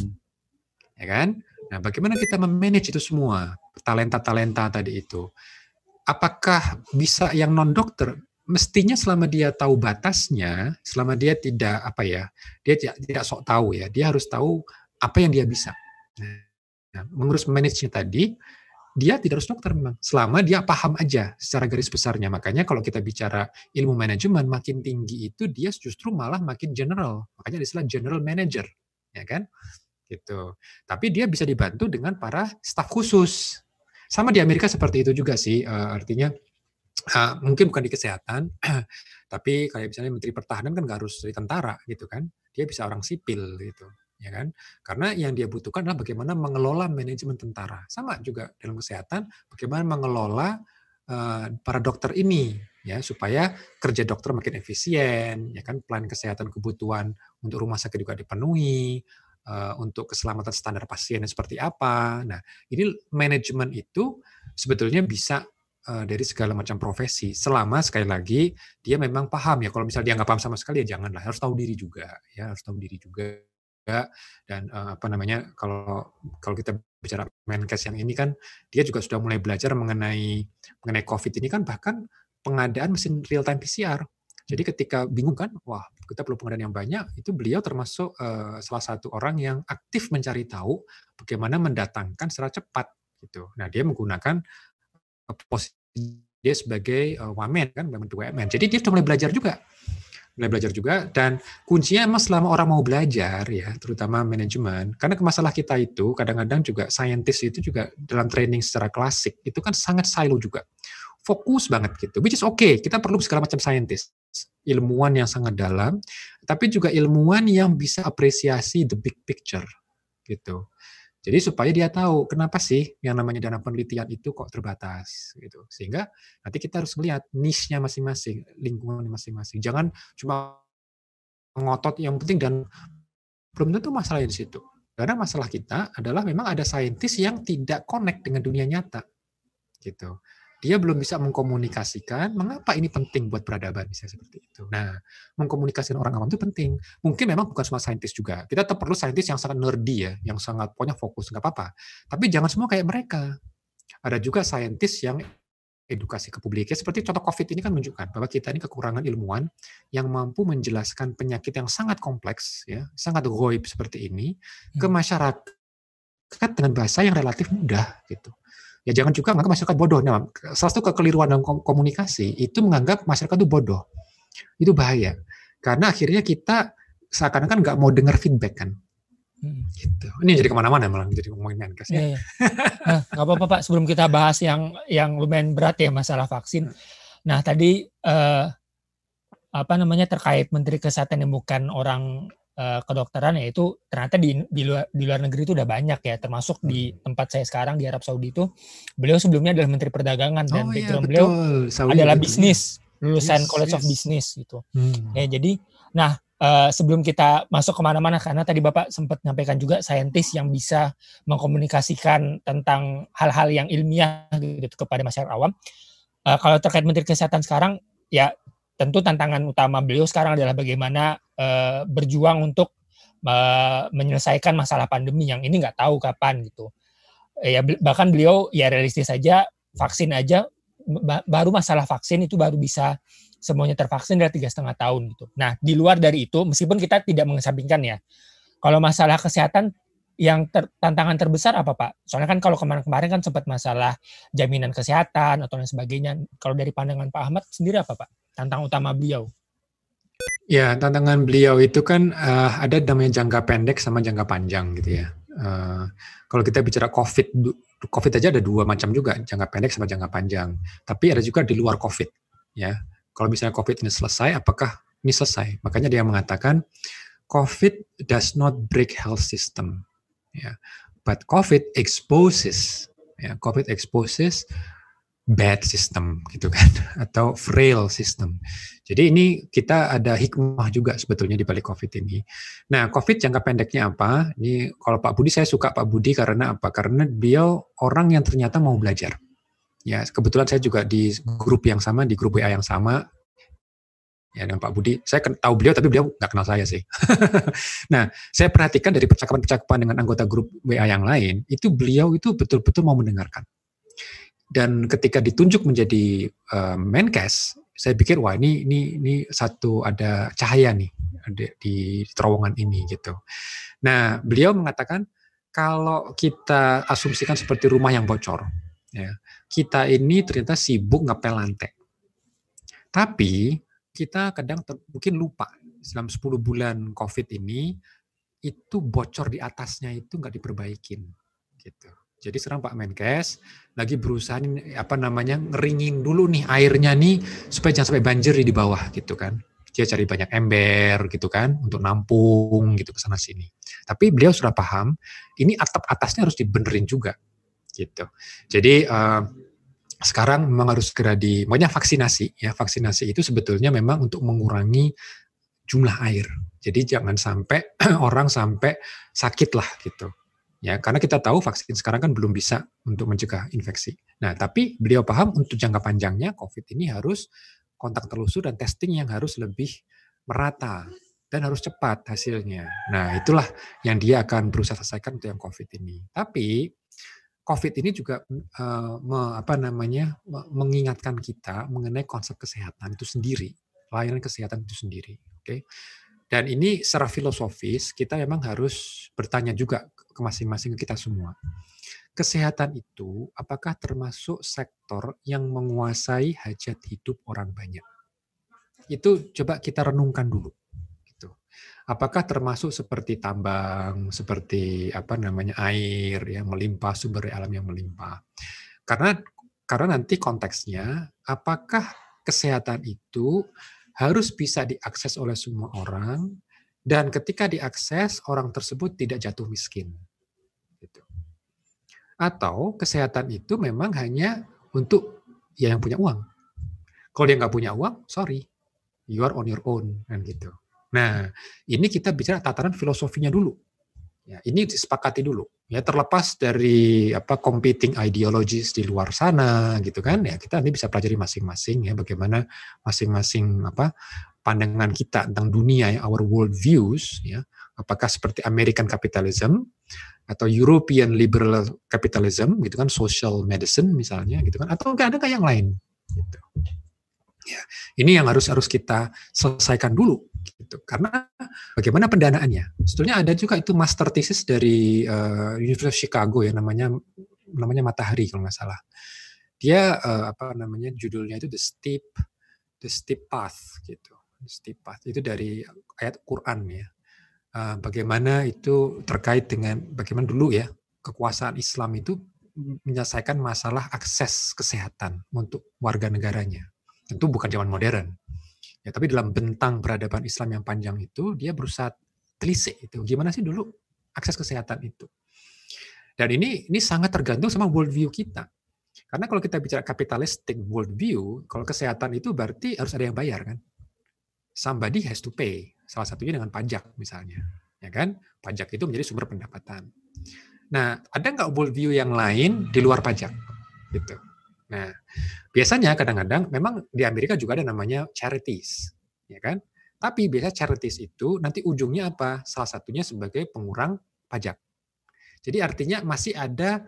Ya kan? Nah, bagaimana kita memanage itu semua? Talenta-talenta tadi itu. Apakah bisa yang non-dokter? Mestinya selama dia tahu batasnya, selama dia tidak dia tidak sok tahu ya. Dia harus tahu apa yang dia bisa. Nah, mengurus manajenya tadi, dia tidak harus dokter memang. Selama dia paham aja secara garis besarnya. Makanya kalau kita bicara ilmu manajemen, makin tinggi itu dia justru malah makin general. Makanya istilah general manager, ya kan? Gitu. Tapi dia bisa dibantu dengan para staf khusus. Sama di Amerika seperti itu juga sih, artinya mungkin bukan di kesehatan, tapi kayak misalnya Menteri Pertahanan kan nggak harus dari tentara gitu kan? Dia bisa orang sipil gitu. Ya kan? Karena yang dia butuhkan adalah bagaimana mengelola manajemen tentara. Sama juga dalam kesehatan, bagaimana mengelola para dokter ini ya supaya kerja dokter makin efisien, ya kan, plan kesehatan kebutuhan untuk rumah sakit juga dipenuhi, untuk keselamatan standar pasiennya seperti apa. Nah, ini manajemen itu sebetulnya bisa dari segala macam profesi, selama sekali lagi dia memang paham ya. Kalau misalnya dia nggak paham sama sekali ya janganlah, harus tahu diri juga ya, harus tahu diri juga. Dan kalau kita bicara MenKes yang ini kan dia juga sudah mulai belajar mengenai COVID ini kan, bahkan pengadaan mesin real time PCR. Jadi ketika bingung kan, wah kita perlu pengadaan yang banyak, itu beliau termasuk salah satu orang yang aktif mencari tahu bagaimana mendatangkan secara cepat gitu. Nah, dia menggunakan posisi dia sebagai wamen kan, wamen. Jadi dia sudah mulai belajar juga. Dan kuncinya emang selama orang mau belajar ya, terutama manajemen, karena masalah kita itu kadang-kadang juga saintis itu juga dalam training secara klasik itu kan sangat silo juga, fokus banget gitu, which is okay, kita perlu segala macam saintis, ilmuwan yang sangat dalam, tapi juga ilmuwan yang bisa apresiasi the big picture gitu. Jadi supaya dia tahu kenapa sih yang namanya dana penelitian itu kok terbatas gitu. Sehingga nanti kita harus melihat niche-nya masing-masing, lingkungan masing-masing. Jangan cuma ngotot yang penting dan belum tentu masalah di situ. Karena masalah kita adalah memang ada saintis yang tidak connect dengan dunia nyata. Gitu. Dia belum bisa mengkomunikasikan mengapa ini penting buat peradaban, misalnya seperti itu. Nah, mengkomunikasikan orang awam itu penting. Mungkin memang bukan semua saintis juga. Kita tetap perlu saintis yang sangat nerdy ya, yang sangat pokoknya fokus, nggak apa-apa. Tapi jangan semua kayak mereka. Ada juga saintis yang edukasi ke publik. Ya, seperti contoh COVID ini kan menunjukkan bahwa kita ini kekurangan ilmuwan yang mampu menjelaskan penyakit yang sangat kompleks, ya, sangat goib seperti ini, ke masyarakat dengan bahasa yang relatif mudah gitu. Ya jangan juga menganggap masyarakat bodoh. Nah, salah satu kekeliruan dalam komunikasi itu menganggap masyarakat itu bodoh. Itu bahaya. Karena akhirnya kita seakan-akan nggak mau dengar feedback kan. Gitu. Ini jadi kemana-mana malah jadi ngomongin MenKes ya. Nggak apa-apa Pak, sebelum kita bahas yang lumayan berat ya masalah vaksin. Nah tadi terkait Menteri Kesehatan yang bukan orang kedokteran, yaitu ternyata di luar negeri itu udah banyak ya, termasuk di tempat saya sekarang di Arab Saudi itu beliau sebelumnya adalah Menteri Perdagangan dan background beliau adalah bisnis, lulusan College of Business gitu. Ya jadi nah. Sebelum kita masuk kemana-mana, karena tadi Bapak sempat menyampaikan juga saintis yang bisa mengkomunikasikan tentang hal-hal yang ilmiah gitu kepada masyarakat awam. Kalau terkait Menteri Kesehatan sekarang, ya tentu tantangan utama beliau sekarang adalah bagaimana berjuang untuk menyelesaikan masalah pandemi yang ini nggak tahu kapan gitu. Ya bahkan beliau ya realistis saja, vaksin aja, baru masalah vaksin itu baru bisa semuanya tervaksin dari 3,5 tahun gitu. Nah di luar dari itu, meskipun kita tidak mengesampingkan ya, kalau masalah kesehatan yang tantangan terbesar apa Pak? Soalnya kan kalau kemarin-kemarin kan sempat masalah jaminan kesehatan atau lain sebagainya. Kalau dari pandangan Pak Ahmad sendiri apa Pak? Tantangan utama beliau? Ya tantangan beliau itu kan ada namanya jangka pendek sama jangka panjang gitu ya. Kalau kita bicara COVID aja ada dua macam juga, jangka pendek sama jangka panjang. Tapi ada juga di luar COVID ya. Kalau misalnya COVID ini selesai, apakah ini selesai? Makanya dia mengatakan, COVID does not break health system, ya. But COVID exposes, ya. COVID exposes bad system, gitu kan? Atau frail system. Jadi ini kita ada hikmah juga sebetulnya di balik COVID ini. Nah, COVID jangka pendeknya apa? Ini kalau Pak Budi, saya suka Pak Budi karena apa? Karena beliau orang yang ternyata mau belajar. Ya, kebetulan saya juga di grup yang sama, di grup WA yang sama, ya dengan Pak Budi. Saya tahu beliau, tapi beliau nggak kenal saya sih. Nah, saya perhatikan dari percakapan-percakapan dengan anggota grup WA yang lain, itu beliau itu betul-betul mau mendengarkan. Dan ketika ditunjuk menjadi Menkes, saya pikir wah ini satu ada cahaya nih di terowongan ini gitu. Nah, beliau mengatakan kalau kita asumsikan seperti rumah yang bocor, ya. Kita ini ternyata sibuk ngepel lantai. Tapi kita kadang mungkin lupa dalam 10 bulan COVID ini itu bocor di atasnya itu nggak diperbaikin gitu. Jadi sekarang Pak Menkes lagi berusaha ngeringin dulu nih airnya nih supaya jangan sampai banjir di bawah gitu kan. Dia cari banyak ember gitu kan untuk nampung gitu ke sana sini. Tapi beliau sudah paham ini atap atasnya harus dibenerin juga. Gitu. Jadi sekarang memang harus segera makanya vaksinasi ya. Vaksinasi itu sebetulnya memang untuk mengurangi jumlah air. Jadi jangan sampai orang sampai sakit lah gitu. Ya, karena kita tahu vaksin sekarang kan belum bisa untuk mencegah infeksi. Nah, tapi beliau paham untuk jangka panjangnya COVID ini harus kontak telusur dan testing yang harus lebih merata dan harus cepat hasilnya. Nah, itulah yang dia akan berusaha selesaikan untuk yang COVID ini. Tapi COVID ini juga mengingatkan kita mengenai konsep kesehatan itu sendiri, layanan kesehatan itu sendiri, oke? Dan ini secara filosofis kita memang harus bertanya juga ke masing-masing kita semua. Kesehatan itu apakah termasuk sektor yang menguasai hajat hidup orang banyak? Itu coba kita renungkan dulu. Apakah termasuk seperti tambang, seperti air yang melimpah, sumber daya alam yang melimpah. Karena nanti konteksnya apakah kesehatan itu harus bisa diakses oleh semua orang dan ketika diakses orang tersebut tidak jatuh miskin. Gitu. Atau kesehatan itu memang hanya untuk ya yang punya uang. Kalau dia nggak punya uang, sorry, you are on your own kan gitu. Nah, ini kita bicara tataran filosofinya dulu. Ya, ini disepakati dulu. Ya, terlepas dari competing ideologies di luar sana gitu kan. Ya, kita ini bisa pelajari masing-masing ya bagaimana masing-masing pandangan kita tentang dunia ya, our world views ya. Apakah seperti American capitalism atau European liberal capitalism gitu kan, social medicine misalnya gitu kan, atau enggak ada kayak yang lain gitu. Ya, ini yang harus kita selesaikan dulu gitu. Karena bagaimana pendanaannya? Sebetulnya ada juga itu master thesis dari University of Chicago ya, namanya Matahari kalau nggak salah. Dia judulnya itu the steep path gitu. istighfar itu dari ayat Quran ya. Bagaimana itu terkait dengan bagaimana dulu ya kekuasaan Islam itu menyelesaikan masalah akses kesehatan untuk warga negaranya. Tentu bukan zaman modern. Ya, tapi dalam bentang peradaban Islam yang panjang itu dia berusaha telisik itu. Gimana sih dulu akses kesehatan itu? Dan ini sangat tergantung sama worldview kita. Karena kalau kita bicara capitalistic worldview, kalau kesehatan itu berarti harus ada yang bayar kan? Somebody has to pay. Salah satunya dengan pajak misalnya, ya kan? Pajak itu menjadi sumber pendapatan. Nah, ada nggak worldview yang lain di luar pajak? Gitu. Nah, biasanya kadang-kadang memang di Amerika juga ada namanya charities, ya kan? Tapi biasanya charities itu nanti ujungnya apa? Salah satunya sebagai pengurang pajak. Jadi artinya masih ada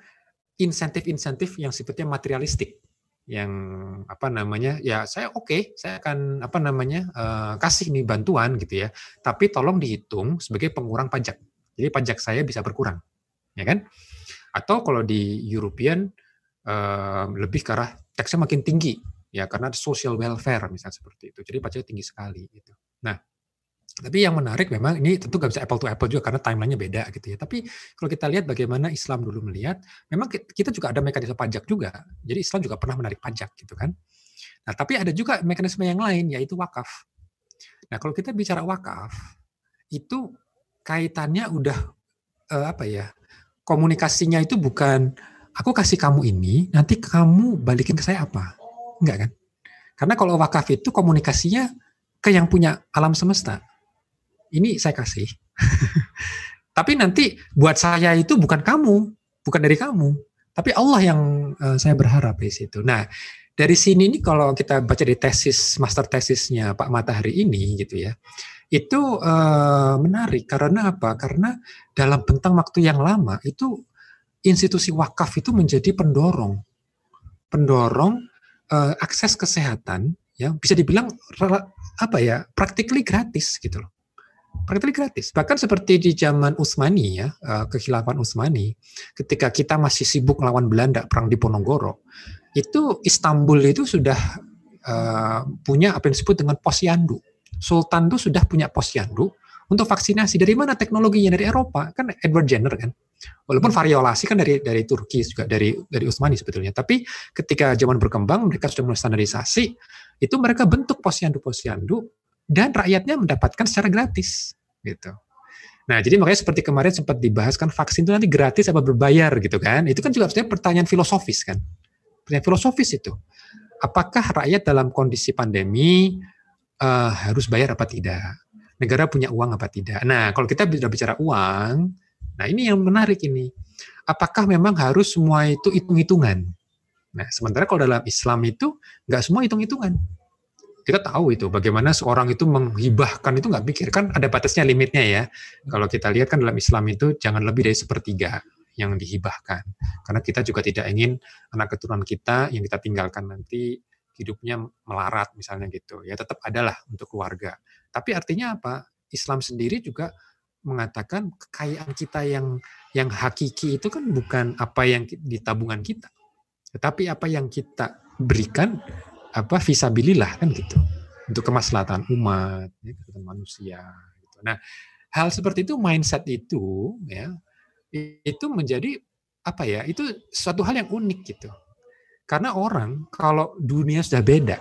insentif-insentif yang sifatnya materialistik, yang apa namanya? Ya saya saya akan kasih nih bantuan gitu ya. Tapi tolong dihitung sebagai pengurang pajak. Jadi pajak saya bisa berkurang, ya kan? Atau kalau di European lebih ke arah taksnya makin tinggi, ya karena social welfare misalnya seperti itu. Jadi pajaknya tinggi sekali gitu. Nah, tapi yang menarik memang ini tentu nggak bisa apple to apple juga karena timelinenya beda gitu ya. Tapi kalau kita lihat bagaimana Islam dulu melihat, memang kita juga ada mekanisme pajak juga. Jadi Islam juga pernah menarik pajak gitu kan. Nah tapi ada juga mekanisme yang lain yaitu wakaf. Nah kalau kita bicara wakaf itu kaitannya udah komunikasinya itu bukan aku kasih kamu ini nanti kamu balikin ke saya apa, enggak kan? Karena kalau wakaf itu komunikasinya ke yang punya alam semesta. Ini saya kasih. Tapi nanti buat saya itu bukan kamu, bukan dari kamu, tapi Allah yang saya berharap di situ. Nah, dari sini ini kalau kita baca di tesis master tesisnya Pak Matahari ini gitu ya. Itu menarik karena apa? Karena dalam bentang waktu yang lama itu institusi wakaf itu menjadi pendorong akses kesehatan ya, bisa dibilang praktikly gratis gitu loh. Praktik gratis. Bahkan seperti di zaman Utsmani ya, kekhilafan Utsmani, ketika kita masih sibuk melawan Belanda perang Diponegoro, itu Istanbul itu sudah punya apa yang disebut dengan posyandu. Sultan itu sudah punya posyandu untuk vaksinasi. Dari mana teknologinya? Dari Eropa. Kan Edward Jenner kan. Walaupun variolasi kan dari Turki juga, dari Utsmani sebetulnya. Tapi ketika zaman berkembang mereka sudah mulai standarisasi, itu mereka bentuk posyandu-posyandu dan rakyatnya mendapatkan secara gratis gitu. Nah, jadi makanya seperti kemarin sempat dibahas kan vaksin itu nanti gratis apa berbayar gitu kan. Itu kan juga sebenarnya pertanyaan filosofis kan. Pertanyaan filosofis itu. Apakah rakyat dalam kondisi pandemi harus bayar apa tidak? Negara punya uang apa tidak? Nah, kalau kita sudah bicara uang, nah ini yang menarik ini. Apakah memang harus semua itu hitung-hitungan? Nah, sementara kalau dalam Islam itu nggak semua hitung-hitungan. Kita tahu itu bagaimana seorang itu menghibahkan itu nggak pikir kan ada batasnya limitnya ya. Kalau kita lihat kan dalam Islam itu jangan lebih dari 1/3 yang dihibahkan. Karena kita juga tidak ingin anak keturunan kita yang kita tinggalkan nanti hidupnya melarat misalnya gitu. Ya tetap adalah untuk keluarga. Tapi artinya apa? Islam sendiri juga mengatakan kekayaan kita yang hakiki itu kan bukan apa yang di tabungan kita. Tetapi apa yang kita berikan visabilillah kan gitu untuk kemaslahatan umat, ya, manusia. Gitu. Nah, hal seperti itu mindset itu, ya, itu menjadi itu suatu hal yang unik gitu. Karena orang kalau dunia sudah beda,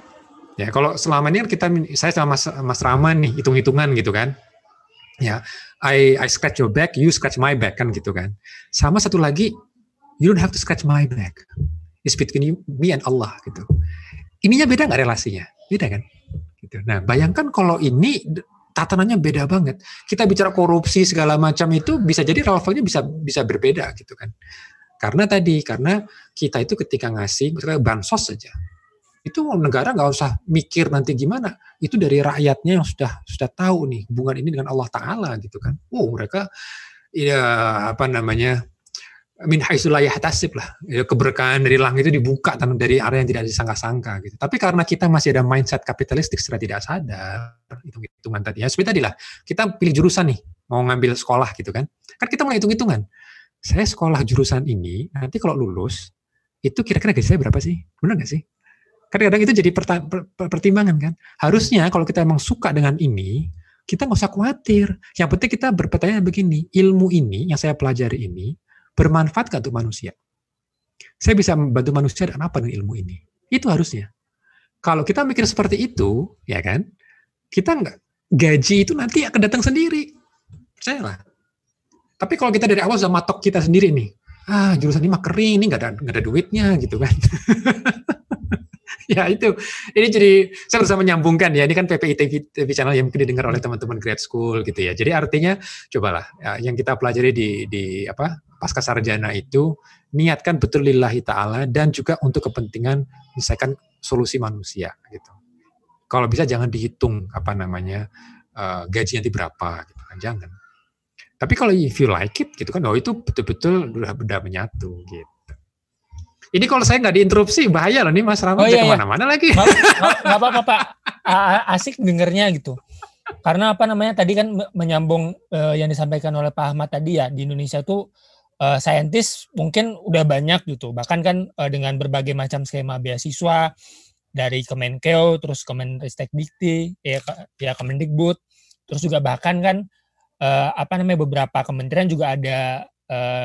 ya kalau selama ini saya sama Mas Rama nih hitung-hitungan gitu kan, ya, I scratch your back, you scratch my back kan gitu kan. Sama satu lagi, you don't have to scratch my back. It's between you, me and Allah gitu. Ininya beda nggak relasinya? Beda kan? Gitu. Nah, bayangkan kalau ini tatanannya beda banget. Kita bicara korupsi segala macam itu bisa jadi levelnya bisa berbeda gitu kan. Karena kita itu ketika ngasih misalnya bansos saja, itu negara nggak usah mikir nanti gimana. Itu dari rakyatnya yang sudah tahu nih hubungan ini dengan Allah Ta'ala gitu kan. Mereka min haitsul la yahtasib lah, keberkahan dari langit itu dibuka dari area yang tidak disangka-sangka gitu. Tapi karena kita masih ada mindset kapitalistik secara tidak sadar, hitung-hitungan tadi ya. Seperti tadi lah, kita pilih jurusan nih, mau ngambil sekolah gitu kan. Kan kita mulai hitung-hitungan. Saya sekolah jurusan ini, nanti kalau lulus, itu kira-kira gaji saya berapa sih? Benar nggak sih? kadang-kadang itu jadi pertimbangan kan. Harusnya kalau kita emang suka dengan ini, kita nggak usah khawatir. Yang penting kita berpertanyaan begini, ilmu ini yang saya pelajari ini bermanfaat nggak untuk manusia? Saya bisa membantu manusia dengan apa dengan ilmu ini? Itu harusnya. Kalau kita mikir seperti itu, ya kan, kita nggak, gaji itu nanti akan datang sendiri. Percayalah. Tapi kalau kita dari awal sudah matok kita sendiri nih, jurusan ini mah kering, ini nggak ada duitnya gitu kan. Ya itu, ini jadi saya berusaha menyambungkan ya, ini kan PPI TV channel yang mungkin didengar oleh teman-teman grad school gitu ya. Jadi artinya cobalah yang kita pelajari di apa pasca sarjana itu, niatkan betul lillahi ta'ala dan juga untuk kepentingan misalkan solusi manusia gitu. Kalau bisa jangan dihitung apa namanya gaji nanti berapa gitu kan, jangan. Tapi kalau if you like it gitu kan, oh itu betul-betul udah menyatu gitu. Ini kalau saya nggak diinterupsi bahaya loh nih Mas Rama, iya, kemana-mana iya. Lagi. Nggak apa-apa Pak, asik dengernya gitu. Karena apa namanya tadi kan menyambung yang disampaikan oleh Pak Ahmad tadi ya, di Indonesia tuh saintis mungkin udah banyak gitu, bahkan kan dengan berbagai macam skema beasiswa dari Kemenkeu, terus Kemenristekdikti, ya Kemendikbud, terus juga bahkan kan apa namanya beberapa kementerian juga ada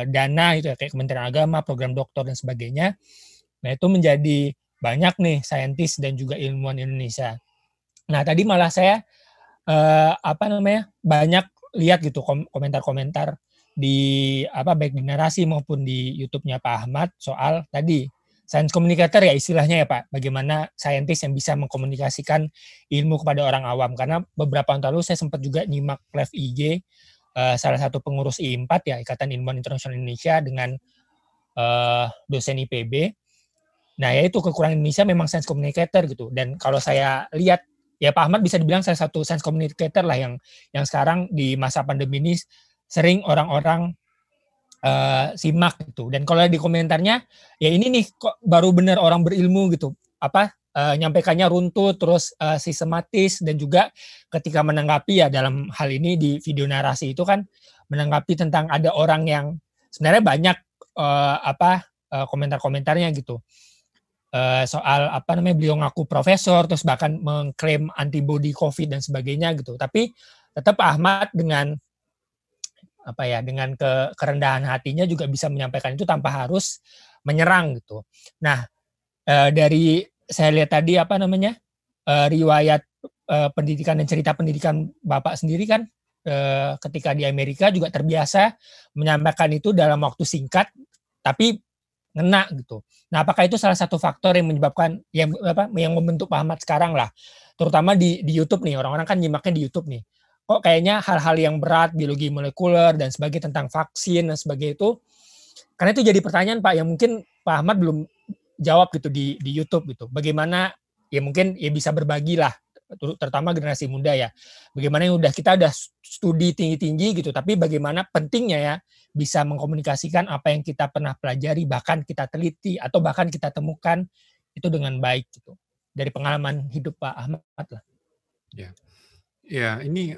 dana gitu ya, kayak Kementerian Agama, program doktor dan sebagainya. Nah itu menjadi banyak nih saintis dan juga ilmuwan Indonesia. Nah tadi malah saya banyak lihat gitu komentar-komentar di apa baik di Narasi maupun di YouTube-nya Pak Ahmad soal tadi science communicator ya istilahnya ya Pak, bagaimana saintis yang bisa mengkomunikasikan ilmu kepada orang awam. Karena beberapa tahun lalu saya sempat juga nyimak live IG salah satu pengurus I4 ya, Ikatan Ilmuwan Internasional Indonesia dengan dosen IPB. Nah ya itu kekurangan Indonesia memang science communicator gitu, dan kalau saya lihat ya Pak Ahmad bisa dibilang salah satu science communicator lah yang sekarang di masa pandemi ini sering orang-orang simak gitu. Dan kalau di komentarnya ya ini nih kok baru bener orang berilmu gitu, nyampaikannya runtut, terus sistematis, dan juga ketika menanggapi ya dalam hal ini di video Narasi itu kan menanggapi tentang ada orang yang sebenarnya banyak komentar-komentarnya gitu soal beliau ngaku profesor, terus bahkan mengklaim antibody COVID dan sebagainya gitu. Tapi tetap Pak Ahmad dengan dengan kerendahan hatinya juga bisa menyampaikan itu tanpa harus menyerang gitu. Nah, dari saya lihat tadi riwayat pendidikan dan cerita pendidikan Bapak sendiri kan ketika di Amerika juga terbiasa menyampaikan itu dalam waktu singkat tapi ngena gitu. Nah, apakah itu salah satu faktor yang menyebabkan yang membentuk Pak Ahmad sekarang lah, terutama di YouTube nih, orang-orang kan nyimaknya di YouTube nih. Kok kayaknya hal-hal yang berat, biologi molekuler dan sebagainya, tentang vaksin dan sebagainya itu, karena itu jadi pertanyaan Pak yang mungkin Pak Ahmad belum jawab gitu di YouTube gitu. Bagaimana ya mungkin ya bisa berbagi lah, terutama generasi muda ya. Bagaimana yang kita udah studi tinggi-tinggi gitu, tapi bagaimana pentingnya ya bisa mengkomunikasikan apa yang kita pernah pelajari, bahkan kita teliti atau bahkan kita temukan itu dengan baik gitu. Dari pengalaman hidup Pak Ahmad lah. Ya. Yeah. Ya, ini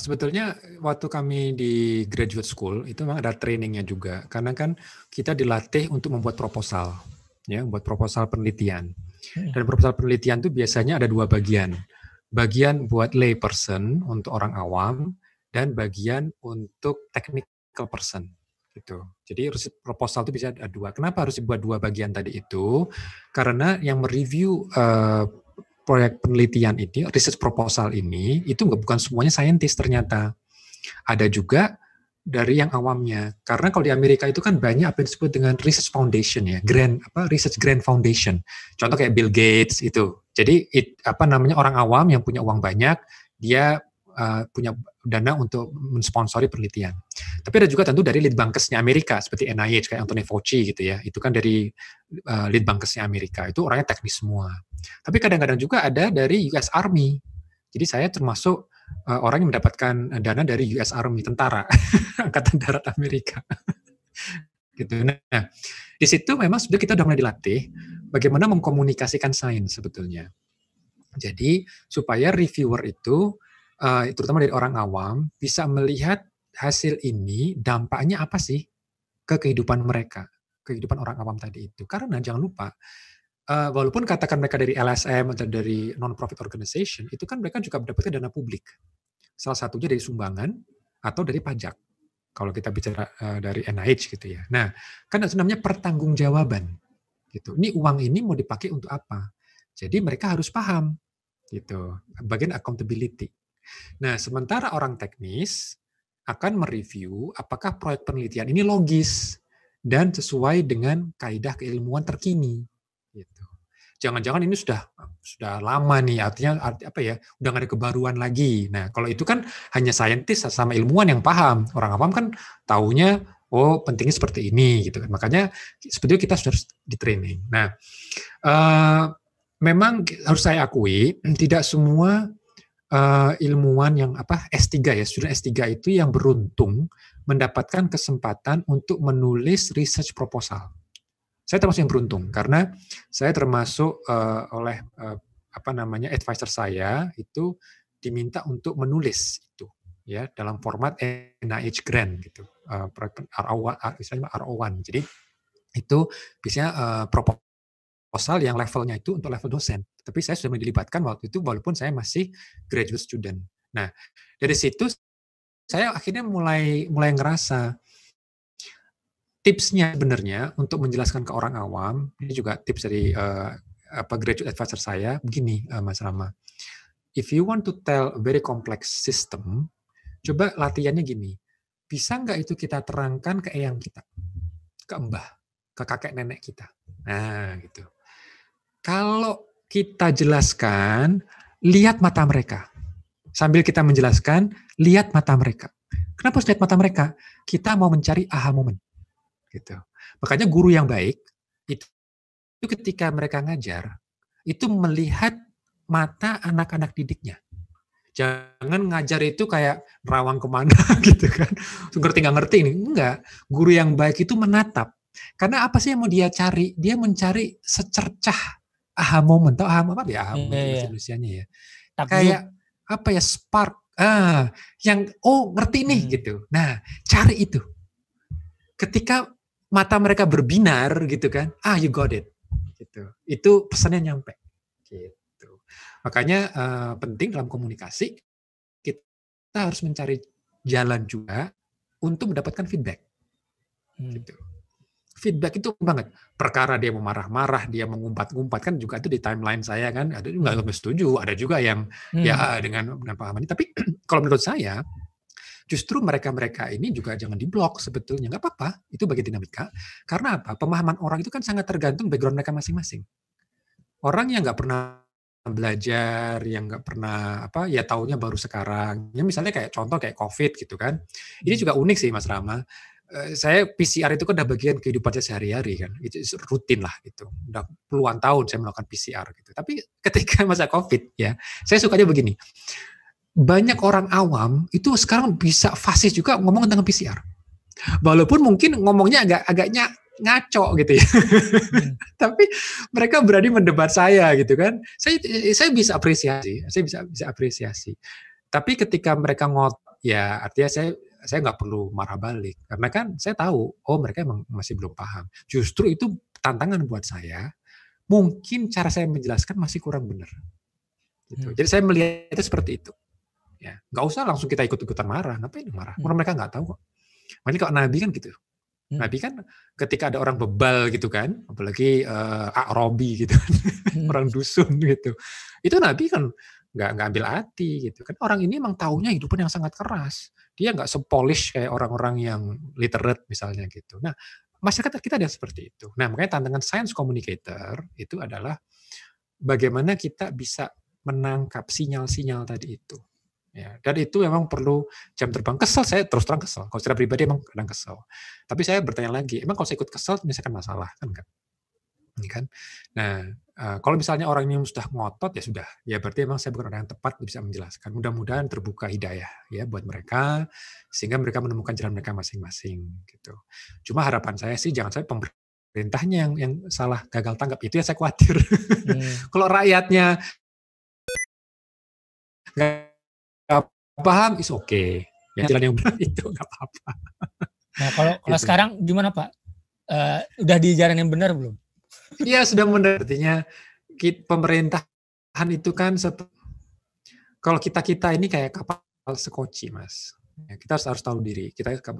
sebetulnya waktu kami di graduate school itu memang ada trainingnya juga, karena kan kita dilatih untuk membuat proposal, ya, membuat proposal penelitian. Dan proposal penelitian itu biasanya ada dua bagian, bagian buat lay person untuk orang awam dan bagian untuk technical person, gitu. Jadi proposal itu bisa ada dua. Kenapa harus dibuat dua bagian tadi itu? Karena yang mereview proyek penelitian ini, research proposal ini, itu bukan semuanya saintis ternyata. Ada juga dari yang awamnya. Karena kalau di Amerika itu kan banyak apa yang disebut dengan research foundation ya, research grand foundation. Contoh kayak Bill Gates itu. Jadi orang awam yang punya uang banyak, dia punya dana untuk mensponsori penelitian. Tapi ada juga tentu dari litbangkesnya Amerika seperti NIH kayak Anthony Fauci gitu ya. Itu kan dari litbangkesnya Amerika. Itu orangnya teknis semua. Tapi kadang-kadang juga ada dari US Army. Jadi saya termasuk orang yang mendapatkan dana dari US Army, tentara Angkatan Darat Amerika. Gitu. Nah, di situ memang sudah kita sudah mulai dilatih bagaimana mengkomunikasikan sains sebetulnya. Jadi supaya reviewer itu terutama dari orang awam bisa melihat hasil ini dampaknya apa sih ke kehidupan mereka, kehidupan orang awam tadi itu. Karena jangan lupa walaupun katakan mereka dari LSM atau dari non-profit organization, itu kan mereka juga mendapatkan dana publik. Salah satunya dari sumbangan atau dari pajak. Kalau kita bicara dari NIH gitu ya. Nah, kan itu namanya pertanggungjawaban. Gitu. Ini uang ini mau dipakai untuk apa? Jadi mereka harus paham gitu. Bagian accountability. Nah, sementara orang teknis akan mereview apakah proyek penelitian ini logis dan sesuai dengan kaidah keilmuan terkini. Gitu. Jangan-jangan ini sudah lama nih, artinya apa ya? Udah nggak ada kebaruan lagi. Nah, kalau itu kan hanya saintis sama ilmuwan yang paham. Orang awam kan taunya, oh pentingnya seperti ini gitu kan. Makanya sebetulnya kita sudah harus di training. Nah, memang harus saya akui tidak semua ilmuwan yang S3 ya, student S3 itu yang beruntung mendapatkan kesempatan untuk menulis research proposal. Saya termasuk yang beruntung karena saya termasuk oleh advisor saya itu diminta untuk menulis itu ya dalam format NIH grant gitu, RO1. Jadi itu biasanya proposal yang levelnya itu untuk level dosen. Tapi saya sudah dilibatkan waktu itu walaupun saya masih graduate student. Nah, dari situ saya akhirnya mulai ngerasa tipsnya sebenarnya untuk menjelaskan ke orang awam, ini juga tips dari graduate advisor saya, begini Mas Rama, if you want to tell a very complex system, coba latihannya gini, bisa nggak itu kita terangkan ke eyang kita, ke mbah, ke kakek nenek kita. Nah gitu. Kalau kita jelaskan, lihat mata mereka. Sambil kita menjelaskan, lihat mata mereka. Kenapa harus lihat mata mereka? Kita mau mencari aha moment. Gitu. Makanya guru yang baik itu ketika mereka ngajar itu melihat mata anak-anak didiknya. Jangan ngajar itu kayak rawang kemana gitu kan. Nggak ngerti ini. Enggak. Guru yang baik itu menatap. Karena apa sih yang mau dia cari? Dia mencari secercah aha moment. Tahu aha apa ya? Aha moment Indonesianya ya. Kayak apa ya spark yang ngerti nih gitu. Nah, cari itu. Ketika mata mereka berbinar gitu kan, you got it, gitu. Itu pesannya nyampe, gitu. Makanya penting dalam komunikasi kita harus mencari jalan juga untuk mendapatkan feedback, gitu. Feedback itu banget. Perkara dia mau marah-marah, dia mengumpat-ngumpat kan juga itu di timeline saya kan. Ada juga yang setuju, ada juga yang ya dengan pahaman. Tapi kalau menurut saya justru mereka-mereka ini juga jangan diblok sebetulnya. Nggak apa-apa, itu bagian dinamika. Karena apa? Pemahaman orang itu kan sangat tergantung background mereka masing-masing. Orang yang nggak pernah belajar, yang nggak pernah taunya baru sekarang. Ya misalnya kayak contoh kayak COVID gitu kan. Ini juga unik sih Mas Rama. Saya PCR itu kan udah bagian kehidupan saya sehari-hari kan, itu rutin lah gitu. Udah puluhan tahun saya melakukan PCR gitu. Tapi ketika masa COVID ya, saya sukanya begini. Banyak orang awam itu sekarang bisa fasih juga ngomong tentang PCR. Walaupun mungkin ngomongnya agaknya ngaco gitu ya. Tapi mereka berani mendebat saya gitu kan. Saya bisa apresiasi, saya bisa apresiasi. Tapi ketika mereka ya artinya saya nggak perlu marah balik. Karena kan saya tahu, mereka emang masih belum paham. Justru itu tantangan buat saya. Mungkin cara saya menjelaskan masih kurang benar. Gitu. Jadi saya melihatnya seperti itu. Ya, nggak usah langsung kita ikut-ikutan marah, ngapain marah? Orang mereka nggak tahu kok. Makanya kalau Nabi kan gitu. Nabi kan ketika ada orang bebal gitu kan, apalagi A'robi gitu, orang dusun gitu. Itu Nabi kan nggak ambil hati gitu kan. Orang ini emang taunya hidupan yang sangat keras. Dia nggak sepolish kayak orang-orang yang literate misalnya gitu. Nah, masyarakat kita ada seperti itu. Nah, makanya tantangan science communicator itu adalah bagaimana kita bisa menangkap sinyal-sinyal tadi itu. Ya, dan itu memang perlu jam terbang. Kesel, saya terus terang kesel. Kalau secara pribadi emang kadang kesel. Tapi saya bertanya lagi, emang kalau saya ikut kesel, misalkan masalah kan? Nah, kalau misalnya orang ini sudah ngotot ya sudah. Ya berarti emang saya bukan orang yang tepat bisa menjelaskan. Mudah-mudahan terbuka hidayah ya buat mereka sehingga mereka menemukan jalan mereka masing-masing gitu. Cuma harapan saya sih jangan sampai pemerintahnya yang salah gagal tanggap. Itu yang saya khawatir. Kalau rakyatnya paham is okay. Ya, jalan yang benar itu nggak apa-apa. Nah, kalau gitu. Sekarang gimana Pak? Udah di jalan yang benar belum? Iya, sudah mundur. Artinya pemerintahan itu kan kalau kita-kita ini kayak kapal sekoci, Mas. Kita harus tahu diri.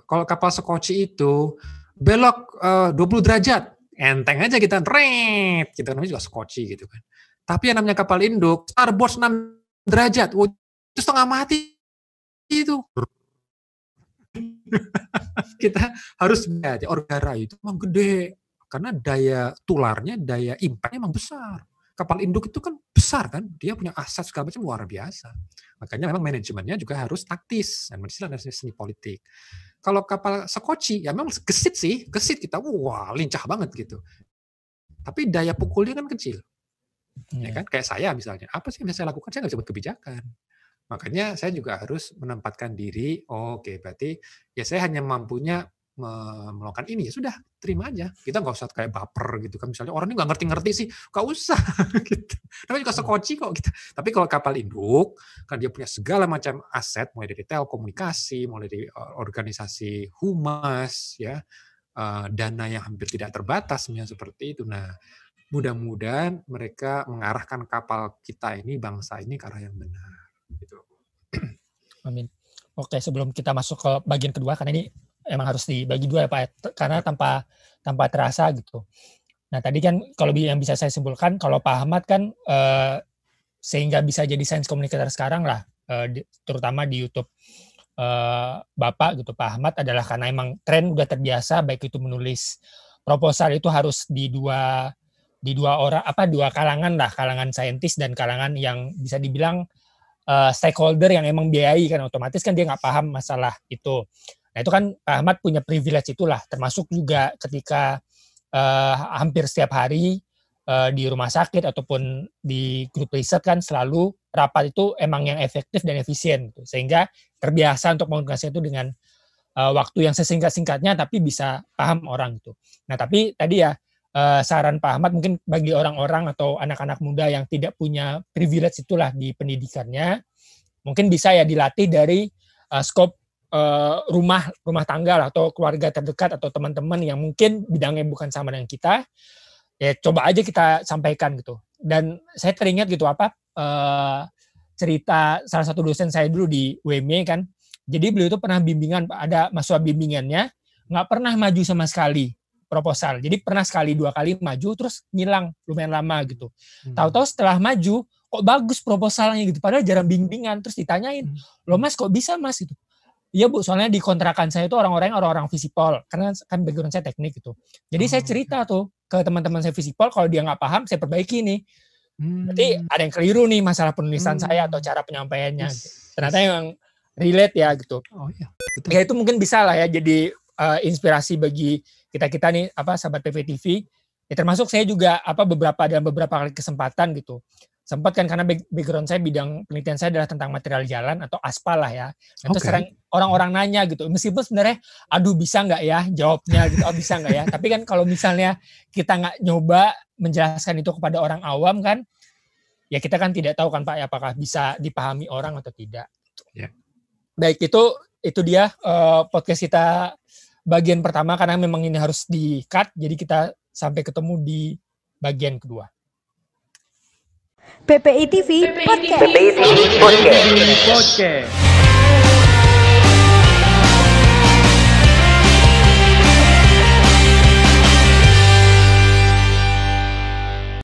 Kalau kapal sekoci itu belok 20 derajat, enteng aja kita, rent, kita namanya juga sekoci gitu kan. Tapi yang namanya kapal induk, starboard 6 derajat, itu setengah mati itu. Kita harus lihat orgara itu emang gede karena daya tularnya, daya impactnya emang besar. Kapal induk itu kan besar kan, dia punya aset segala macam luar biasa. Makanya memang manajemennya juga harus taktis dan manajemen seni politik. Kalau kapal sekoci ya memang gesit sih, gesit kita wah lincah banget gitu. Tapi daya pukulnya kan kecil, ya kan? Kayak saya misalnya, apa sih yang bisa saya lakukan? Saya nggak bisa buat kebijakan. Makanya saya juga harus menempatkan diri, oke, berarti ya saya hanya mampunya melakukan ini, ya sudah, terima aja. Kita nggak usah kayak baper gitu kan. Misalnya orang ini nggak ngerti-ngerti sih, nggak usah gitu. Tapi juga sekoci kok gitu. Tapi kalau kapal induk, kan dia punya segala macam aset, mulai dari telekomunikasi, mulai dari organisasi humas, ya dana yang hampir tidak terbatas, misalnya seperti itu. Nah, mudah-mudahan mereka mengarahkan kapal kita ini, bangsa ini ke arah yang benar. Gitu. Amin. Oke, sebelum kita masuk ke bagian kedua, karena ini emang harus dibagi dua ya Pak, karena tanpa terasa gitu. Nah tadi kan kalau yang bisa saya simpulkan, kalau Pak Ahmad kan sehingga bisa jadi science communicator sekarang lah, terutama di YouTube Bapak gitu Pak Ahmad adalah karena emang tren udah terbiasa, baik itu menulis proposal itu harus di dua orang dua kalangan lah, kalangan saintis dan kalangan yang bisa dibilang stakeholder yang emang biayai kan, otomatis kan dia nggak paham masalah itu. Nah itu kan Pak Ahmad punya privilege itulah, termasuk juga ketika hampir setiap hari di rumah sakit ataupun di grup riset kan selalu rapat itu emang yang efektif dan efisien gitu. Sehingga terbiasa untuk menggunakan itu dengan waktu yang sesingkat-singkatnya tapi bisa paham orang itu. Nah tapi tadi ya saran Pak Ahmad mungkin bagi orang-orang atau anak-anak muda yang tidak punya privilege itulah di pendidikannya, mungkin bisa ya dilatih dari skop rumah tangga lah, atau keluarga terdekat atau teman-teman yang mungkin bidangnya bukan sama dengan kita, ya coba aja kita sampaikan gitu. Dan saya teringat gitu cerita salah satu dosen saya dulu di UMY kan, jadi beliau itu pernah bimbingan, ada mahasiswa bimbingannya nggak pernah maju sama sekali proposal. Jadi pernah sekali dua kali maju terus ngilang lumayan lama gitu. Tahu-tahu setelah maju kok bagus proposalnya gitu. Padahal jarang bimbingan, terus ditanyain, "Loh Mas, kok bisa Mas?" gitu. "Iya Bu, soalnya di kontrakan saya itu orang-orang Fisipol, karena kan background saya teknik gitu. Jadi saya cerita tuh ke teman-teman saya Fisipol, kalau dia nggak paham saya perbaiki nih. Berarti ada yang keliru nih masalah penulisan saya atau cara penyampaiannya." Ternyata yang relate ya gitu. Oh iya. Betul. Ya itu mungkin bisa lah ya jadi inspirasi bagi kita-kita nih sahabat PPTV, ya termasuk saya juga beberapa kali kesempatan gitu. Sempat kan karena background saya, bidang penelitian saya adalah tentang material jalan atau aspal lah ya. Nah, terus sering orang-orang nanya gitu. Meskipun sebenarnya bisa nggak ya jawabnya gitu, bisa nggak ya. Tapi kan kalau misalnya kita nggak nyoba menjelaskan itu kepada orang awam kan, ya kita kan tidak tahu kan Pak apakah bisa dipahami orang atau tidak. Yeah. Baik, itu dia podcast kita bagian pertama, karena memang ini harus di-cut, jadi kita sampai ketemu di bagian kedua. PPI TV Podcast.